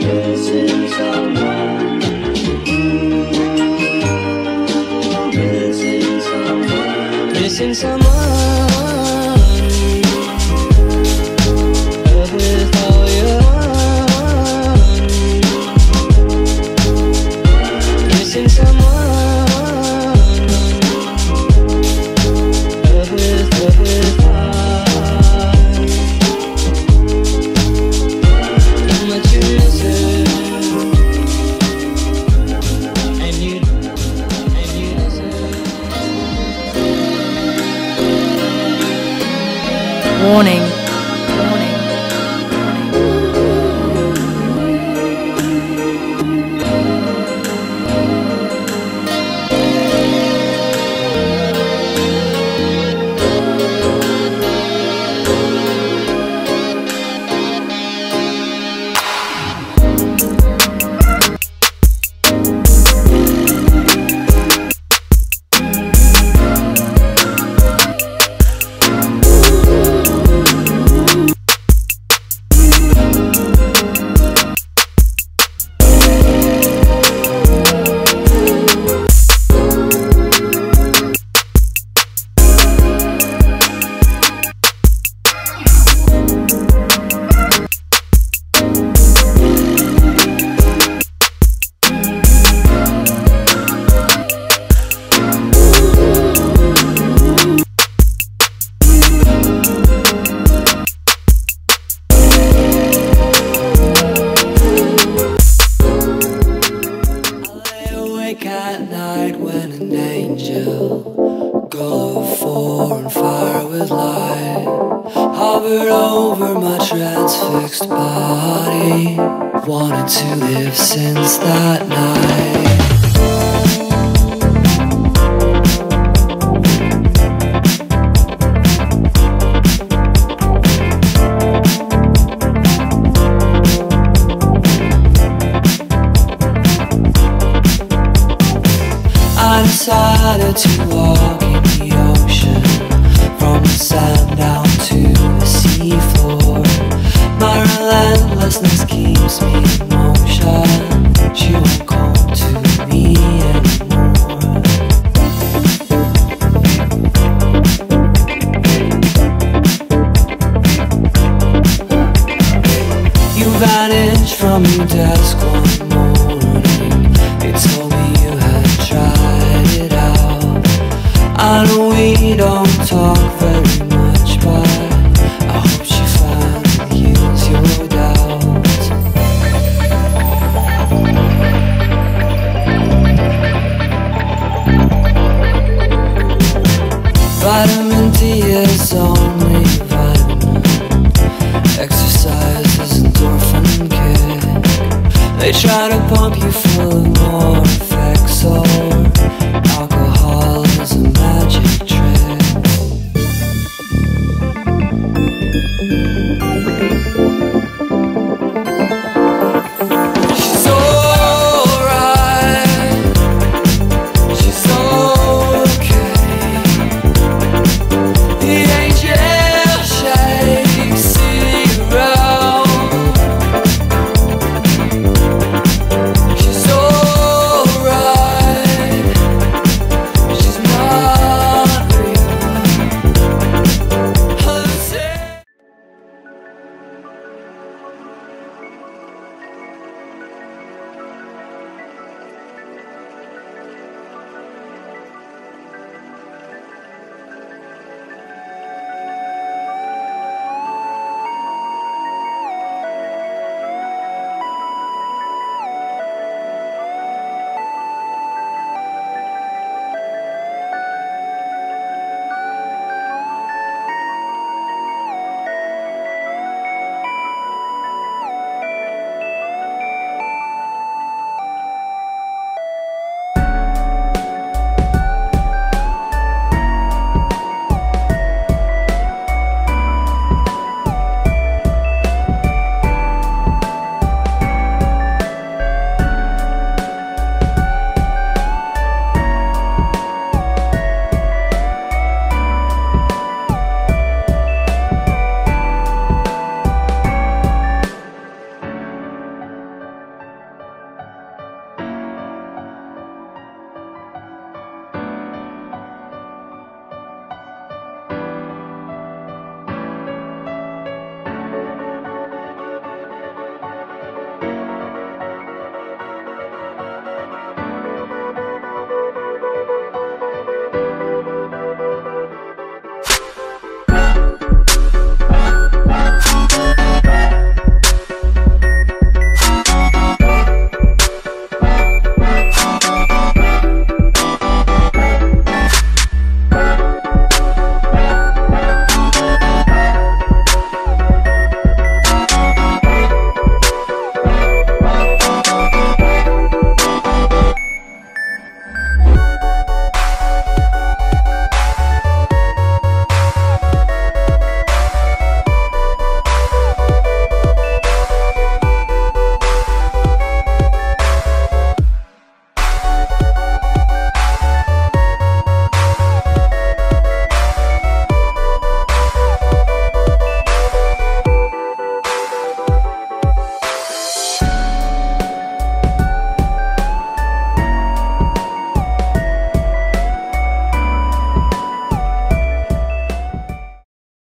This is our world. Missing someone with all your own. Missing someone with all. Warning. Exercise is endorphin kick. They try to pump you full of more.